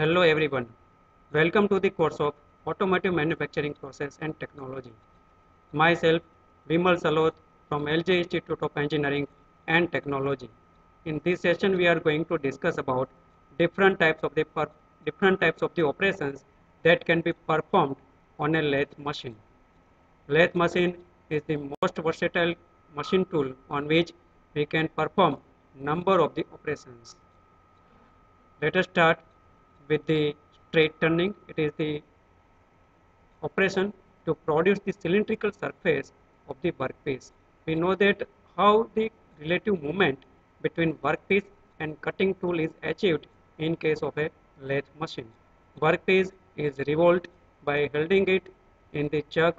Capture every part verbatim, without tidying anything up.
Hello everyone, welcome to the course of Automotive Manufacturing Process and Technology. Myself, Vimal Salot from L J Institute of Engineering and Technology. In this session we are going to discuss about different types of the different types of the operations that can be performed on a lathe machine. Lathe machine is the most versatile machine tool on which we can perform number of the operations. Let us start with the straight turning. It is the operation to produce the cylindrical surface of the workpiece. We know that how the relative movement between workpiece and cutting tool is achieved in case of a lathe machine. Workpiece is revolved by holding it in the chuck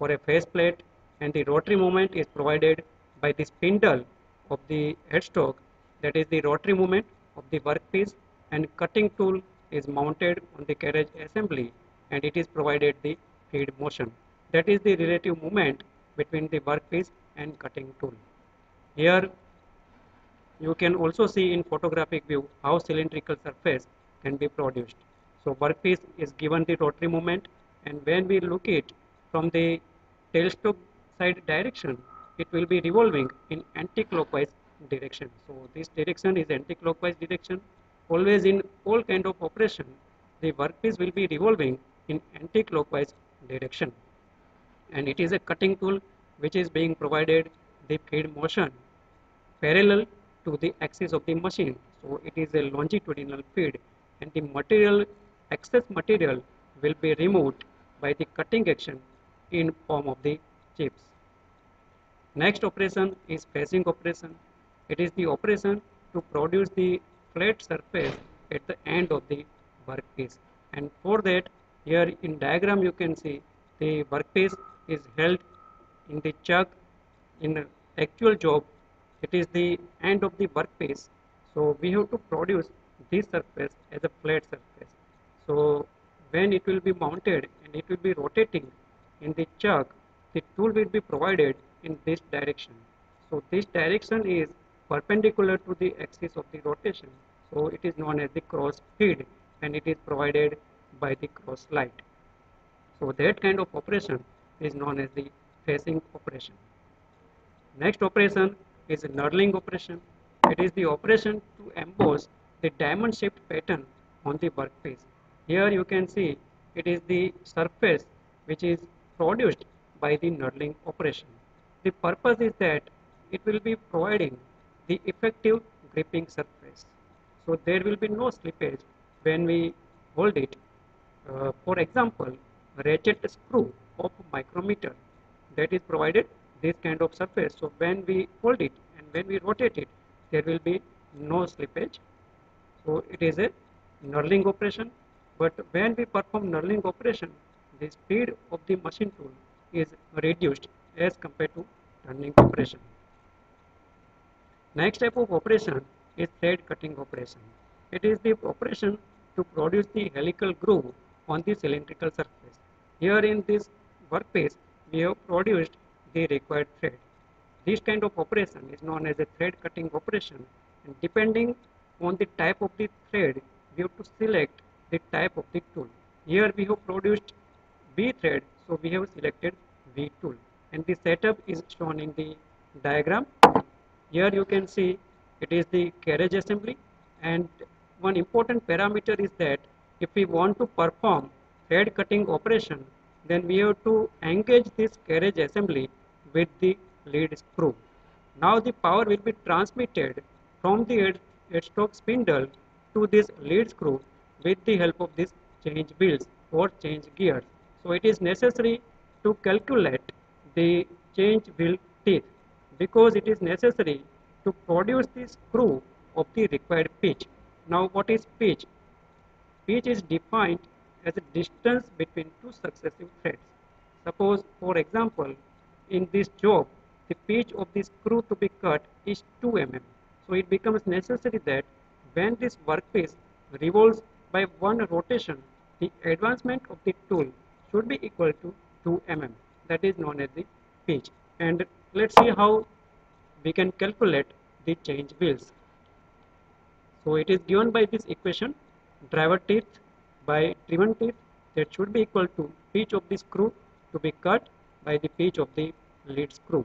or a face plate, and the rotary movement is provided by the spindle of the headstock. That is the rotary movement of the workpiece, and cutting tool is mounted on the carriage assembly and it is provided the feed motion. That is the relative movement between the workpiece and cutting tool. Here you can also see in photographic view how cylindrical surface can be produced. So workpiece is given the rotary movement, and when we look it from the tailstock side direction, it will be revolving in anti-clockwise direction. So this direction is anti-clockwise direction. Always in all kind of operation, the workpiece will be revolving in anti-clockwise direction, and it is a cutting tool which is being provided the feed motion parallel to the axis of the machine. So it is a longitudinal feed, and the material excess material will be removed by the cutting action in form of the chips. Next operation is facing operation. It is the operation to produce the flat surface at the end of the workpiece, and for that here in diagram you can see the workpiece is held in the chuck. In the actual job, it is the end of the workpiece, so we have to produce this surface as a flat surface. So when it will be mounted and it will be rotating in the chuck, the tool will be provided in this direction. So this direction is perpendicular to the axis of the rotation, so it is known as the cross feed, and it is provided by the cross light. So that kind of operation is known as the facing operation. Next operation is knurling operation. It is the operation to emboss the diamond shaped pattern on the workpiece. Here you can see it is the surface which is produced by the knurling operation. The purpose is that it will be providing the effective gripping surface, so there will be no slippage when we hold it. Uh, for example, ratchet screw of micrometer, that is provided this kind of surface, so when we hold it and when we rotate it, there will be no slippage. So it is a knurling operation, but when we perform knurling operation, the speed of the machine tool is reduced as compared to turning operation. Next type of operation is thread cutting operation. It is the operation to produce the helical groove on the cylindrical surface. Here in this workpiece, we have produced the required thread. This kind of operation is known as a thread cutting operation, and depending on the type of the thread, we have to select the type of the tool. Here we have produced V thread, so we have selected V tool, and the setup is shown in the diagram. Here you can see it is the carriage assembly, and one important parameter is that if we want to perform thread cutting operation, then we have to engage this carriage assembly with the lead screw. Now the power will be transmitted from the headstock spindle to this lead screw with the help of this change wheels or change gears. So it is necessary to calculate the change wheel teeth, because it is necessary to produce the screw of the required pitch. Now what is pitch? Pitch is defined as a distance between two successive threads. Suppose, for example, in this job, the pitch of the screw to be cut is two millimeters. So it becomes necessary that when this workpiece revolves by one rotation, the advancement of the tool should be equal to two millimeters. That is known as the pitch. And let's see how we can calculate the change wheels. So it is given by this equation. driver teeth by driven teeth that should be equal to pitch of the screw to be cut by the pitch of the lead screw.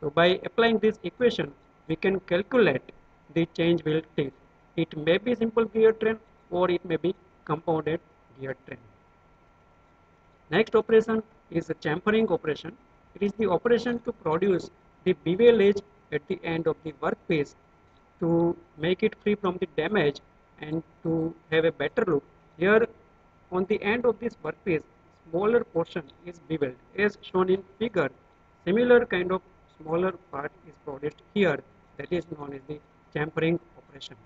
So by applying this equation, we can calculate the change wheel teeth. It may be simple gear train or it may be compounded gear train. Next operation is the chamfering operation. It is the operation to produce the bevel edge at the end of the workpiece to make it free from the damage and to have a better look. Here on the end of this workpiece, smaller portion is beveled as shown in figure. Similar kind of smaller part is produced here, that is known as the chamfering operation.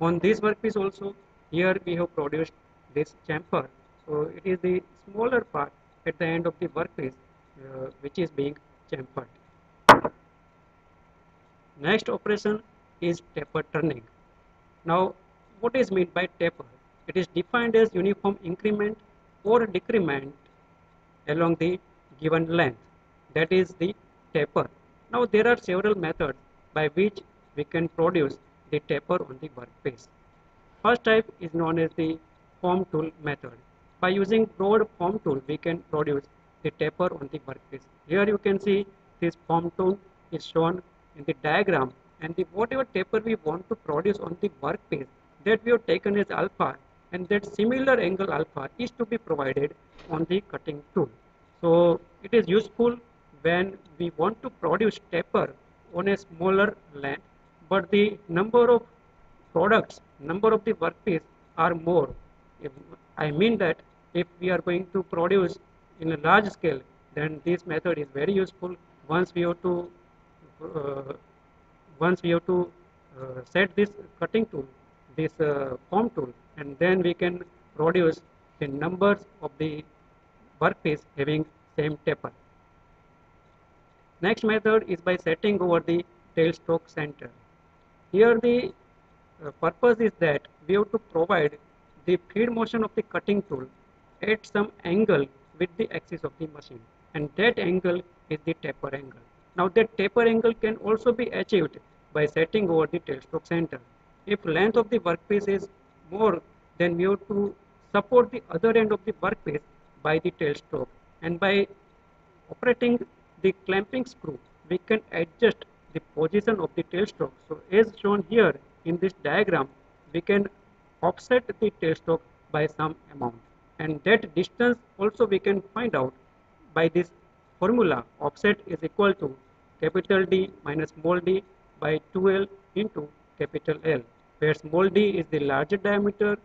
On this workpiece also, here we have produced this chamfer. So it is the smaller part at the end of the workpiece uh, which is being chamfered. Next operation is taper turning. Now what is meant by taper? It is defined as uniform increment or decrement along the given length. That is the taper. Now there are several methods by which we can produce the taper on the workpiece. First type is known as the form tool method. By using broad form tool, we can produce the taper on the workpiece. Here you can see this form tool is shown in the diagram, and the whatever taper we want to produce on the workpiece that we have taken as alpha, and that similar angle alpha is to be provided on the cutting tool. So it is useful when we want to produce taper on a smaller length, but the number of products, number of the workpiece are more. If, I mean that if we are going to produce in a large scale, then this method is very useful. Once we have to, uh, once we have to uh, set this cutting tool, this uh, form tool, and then we can produce the numbers of the workpiece having same taper. Next method is by setting over the tailstock center. Here the uh, purpose is that we have to provide the feed motion of the cutting tool at some angle with the axis of the machine, and that angle is the taper angle. Now that taper angle can also be achieved by setting over the tailstock center. If length of the workpiece is more, then we have to support the other end of the workpiece by the tailstock, and by operating the clamping screw, we can adjust the position of the tailstock. So as shown here in this diagram, we can offset the tailstock by some amount, and that distance also we can find out by this formula. Offset is equal to capital D minus small d by two L into capital L, where small d is the larger diameter,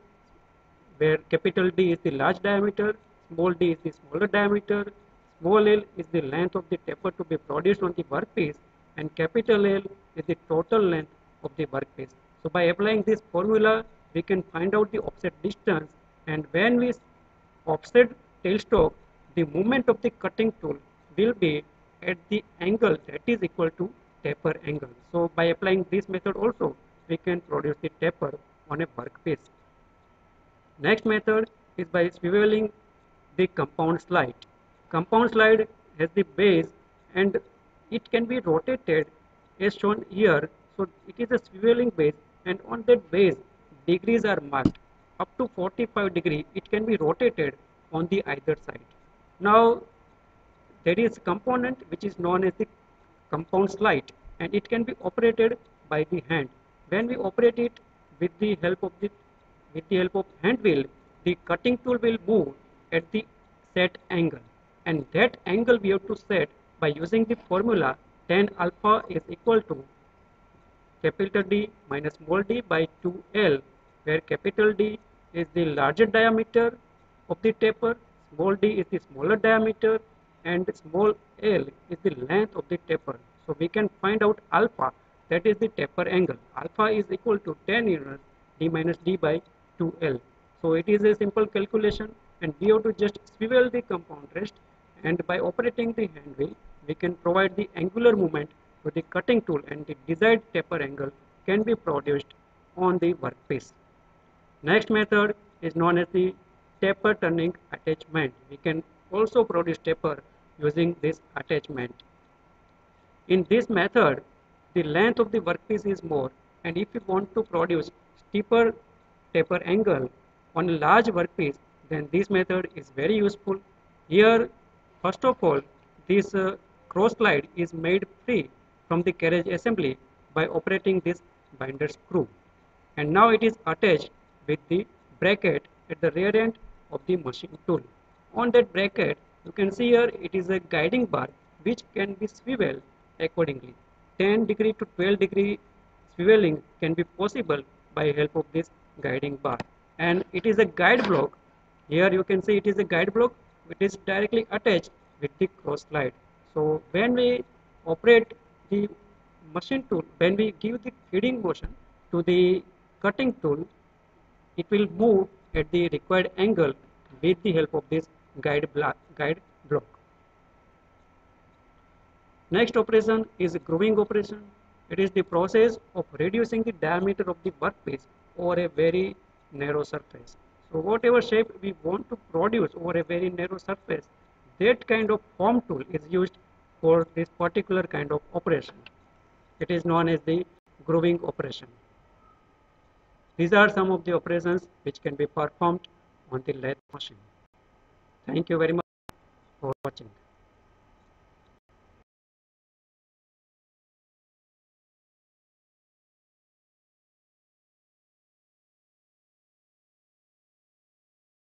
where capital D is the large diameter, small d is the smaller diameter, small l is the length of the taper to be produced on the workpiece, and capital L is the total length of the workpiece. So by applying this formula, we can find out the offset distance, and when we offset tailstock, the movement of the cutting tool will be at the angle that is equal to taper angle. So by applying this method also, we can produce the taper on a workpiece. Next method is by swiveling the compound slide. Compound slide has the base and it can be rotated as shown here. So it is a swiveling base, and on that base degrees are marked up to forty-five degree. It can be rotated on the either side. Now there is a component which is known as the compound slide, and it can be operated by the hand. When we operate it with the help of the with the help of hand wheel, the cutting tool will move at the set angle, and that angle we have to set by using the formula tan alpha is equal to capital D minus small d by two L, where capital D is the larger diameter of the taper, small d is the smaller diameter, and small l is the length of the taper. So we can find out alpha, that is the taper angle. Alpha is equal to tan inverse d minus d by two L. So it is a simple calculation, and we have to just swivel the compound rest, and by operating the hand wheel, we can provide the angular movement to the cutting tool, and the desired taper angle can be produced on the workpiece. Next method is known as the taper turning attachment. We can also produce taper using this attachment. In this method, the length of the workpiece is more, and if we want to produce steeper taper angle on a large workpiece, then this method is very useful. Here, first of all, this uh, cross slide is made free from the carriage assembly by operating this binder screw, and now it is attached with the bracket at the rear end of the machine tool. On that bracket, you can see here it is a guiding bar which can be swiveled accordingly. ten degree to twelve degree swiveling can be possible by help of this guiding bar, and it is a guide block. Here you can see it is a guide block which is directly attached with the cross slide. So when we operate the machine tool, when we give the feeding motion to the cutting tool, it will move at the required angle with the help of this guide block. Guide block. Next operation is grooving operation. It is the process of reducing the diameter of the workpiece over a very narrow surface. So whatever shape we want to produce over a very narrow surface, that kind of form tool is used for this particular kind of operation. It is known as the grooving operation. These are some of the operations which can be performed on the lathe machine. Thank you very much for watching.